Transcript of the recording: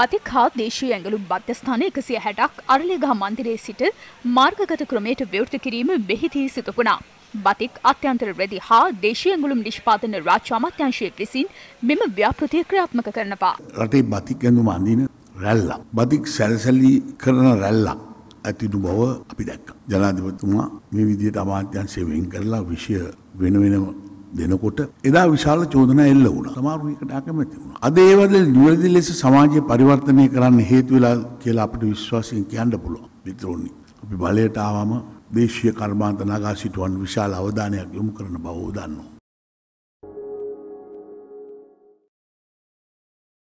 පතික් හා දේශීය ඇඟලු මධ්‍යස්ථාන 160ක් අරලිගහ මන්දිරයේ සිට මාර්ගගත ක්‍රමයට විවෘත කිරීම බෙහෙතී සිදු වුණා. බතික් අත්‍යන්තර රෙදි හා දේශීය ඇඟලුම් නිෂ්පාදන රාජ්‍ය අමාත්‍යාංශයේ විසින් මෙම ව්‍යාපෘතිය ක්‍රියාත්මක කරනවා. රටේ බතික් ඇඳුම් අඳින රැල්ල. බතික් සැලසැලි කරන රැල්ල ඇතිදු බව අපි දැක්කා. ජනාධිපතිතුමා මේ විදිහට අමාත්‍යාංශය වෙන් කරලා විෂය වෙන වෙනම දෙනකොට එදා විශාල චෝදනා එල්ල වුණා. සමහරු එකට අකමැති වුණා. අද ඒ වගේ නිවැරදි ලෙස සමාජයේ පරිවර්තනය කරන්න හේතු වෙලා කියලා අපිට විශ්වාසයෙන් කියන්න පුළුවන්. මිත්‍රෝනි, අපි බලයට ආවම දේශීය කර්මාන්ත නාගා සිටුවන් විශාල අවධානයක් යොමු කරන බව දන්නවා.